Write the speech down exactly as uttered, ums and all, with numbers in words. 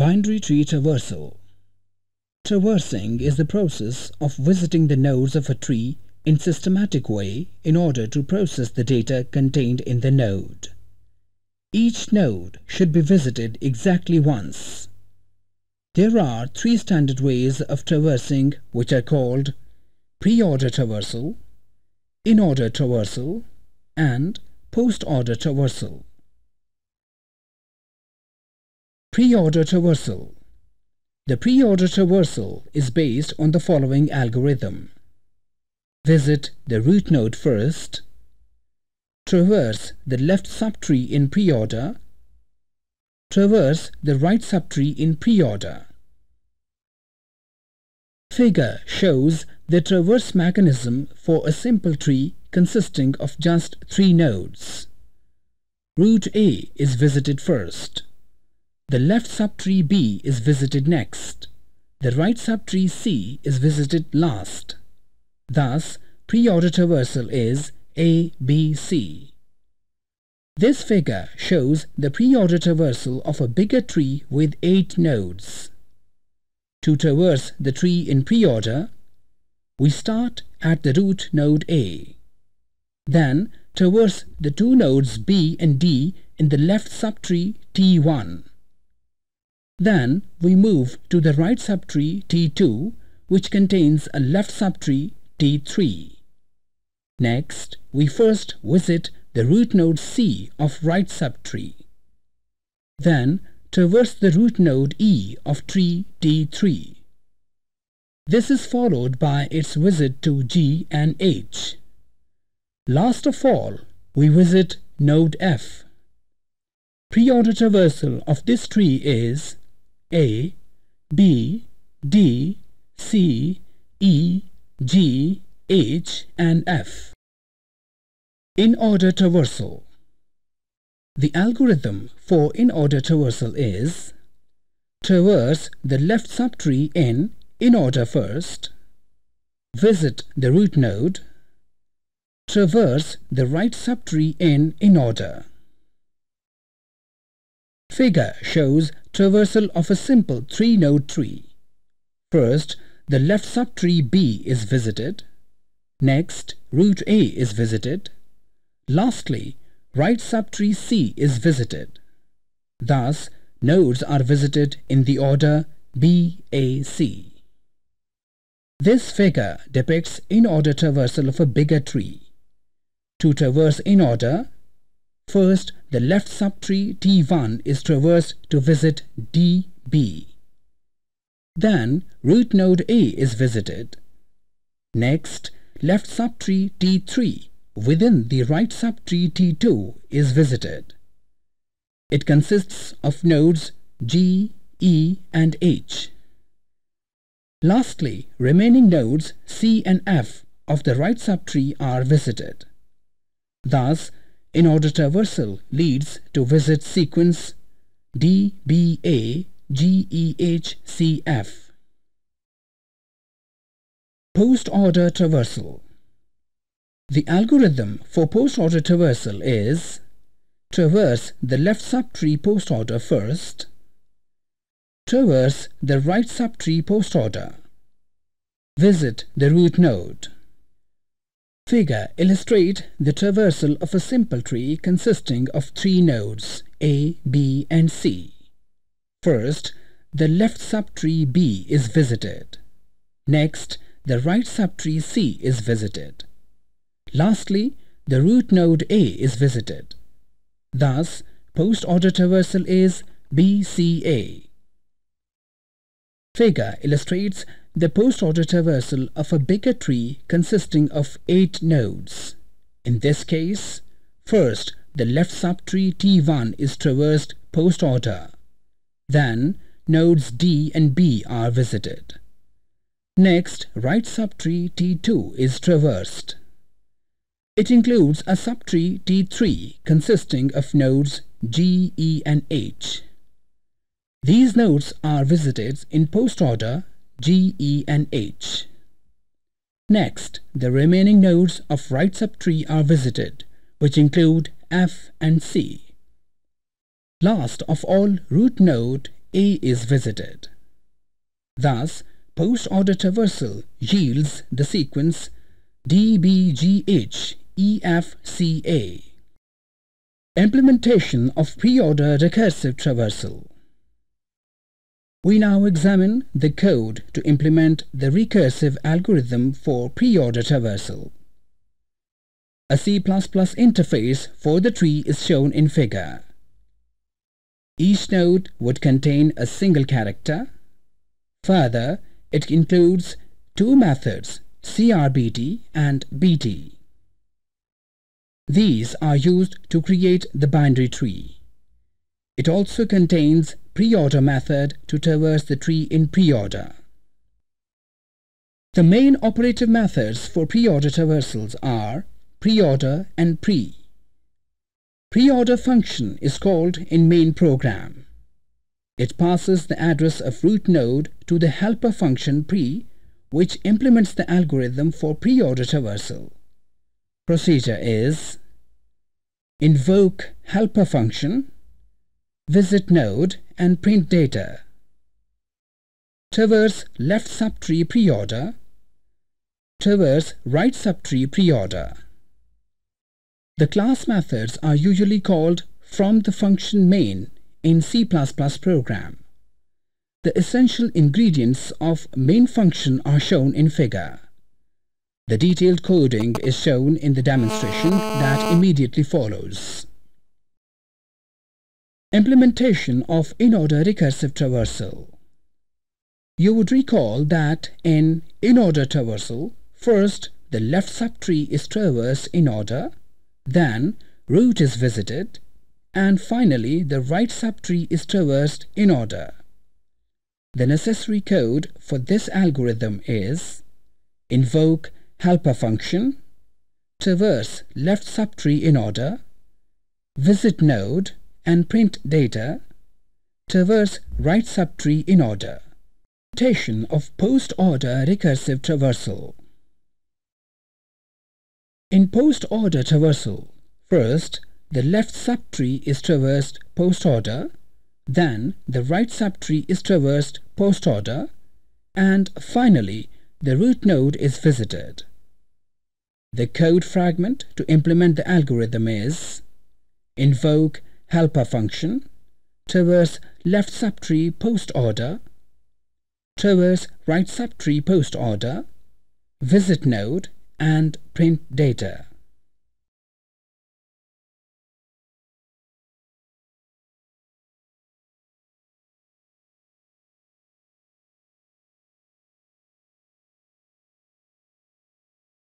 Binary tree traversal. Traversing is the process of visiting the nodes of a tree in systematic way in order to process the data contained in the node. Each node should be visited exactly once. There are three standard ways of traversing, which are called pre-order traversal, in-order traversal, and post-order traversal. Pre-order traversal. The pre-order traversal is based on the following algorithm. Visit the root node first. Traverse the left subtree in pre-order. Traverse the right subtree in pre-order. Figure shows the traverse mechanism for a simple tree consisting of just three nodes. Root A is visited first. The left subtree B is visited next. The right subtree C is visited last. Thus, pre-order traversal is A, B, C. This figure shows the pre-order traversal of a bigger tree with eight nodes. To traverse the tree in pre-order, we start at the root node A. Then, traverse the two nodes B and D in the left subtree T one. Then, we move to the right subtree T two, which contains a left subtree T three. Next, we first visit the root node C of right subtree. Then, traverse the root node E of tree T three. This is followed by its visit to G and H. Last of all, we visit node F. Pre-order traversal of this tree is A, B, D, C, E, G, H and F. In-order traversal. The algorithm for in-order traversal is traverse the left subtree in in-order first, visit the root node, traverse the right subtree in in-order. Figure shows traversal of a simple three-node tree. First, the left subtree B is visited. Next, root A is visited. Lastly, right subtree C is visited. Thus, nodes are visited in the order B, A, C. This figure depicts in-order traversal of a bigger tree. To traverse in-order, first, the left subtree T one is traversed to visit D B. Then, root node A is visited. Next, left subtree T three within the right subtree T two is visited. It consists of nodes G, E and H. Lastly, remaining nodes C and F of the right subtree are visited. Thus, in-order traversal leads to visit sequence D, B, A, G, E, H, C, F. Post-order traversal. The algorithm for post-order traversal is traverse the left subtree post-order first, traverse the right subtree post-order, visit the root node. Figure illustrate the traversal of a simple tree consisting of three nodes A, B and C. First, the left subtree B is visited. Next, the right subtree C is visited. Lastly, the root node A is visited. Thus, post-order traversal is B C A. Figure illustrates the post-order traversal of a bigger tree consisting of eight nodes. In this case, first the left subtree T one is traversed post-order. Then, nodes D and B are visited. Next, right subtree T two is traversed. It includes a subtree T three consisting of nodes G, E and H. These nodes are visited in post-order G, E and H. Next, the remaining nodes of right subtree are visited, which include F and C. Last of all, root node A is visited. Thus, post-order traversal yields the sequence D B G H E F C A. Implementation of pre-order recursive traversal. We now examine the code to implement the recursive algorithm for pre-order traversal. A C plus plus interface for the tree is shown in figure. Each node would contain a single character. Further, it includes two methods, C R B T and B T. These are used to create the binary tree. It also contains pre-order method to traverse the tree in pre-order. The main operative methods for pre-order traversals are pre-order and pre. Pre-order function is called in main program. It passes the address of root node to the helper function pre, which implements the algorithm for pre-order traversal. Procedure is invoke helper function, visit node and print data. Traverse left subtree pre-order. Traverse right subtree pre-order. The class methods are usually called from the function main in C plus plus program. The essential ingredients of main function are shown in figure. The detailed coding is shown in the demonstration that immediately follows. Implementation of in-order recursive traversal. You would recall that in in-order traversal, first the left subtree is traversed in order, then root is visited, and finally the right subtree is traversed in order. The necessary code for this algorithm is invoke helper function, traverse left subtree in order, visit node and print data, traverse right subtree in order. Implementation of post-order recursive traversal. In post-order traversal, first the left subtree is traversed post-order, then the right subtree is traversed post-order, and finally the root node is visited. The code fragment to implement the algorithm is invoke helper function, traverse left subtree post-order, traverse right subtree post-order, visit node and print data.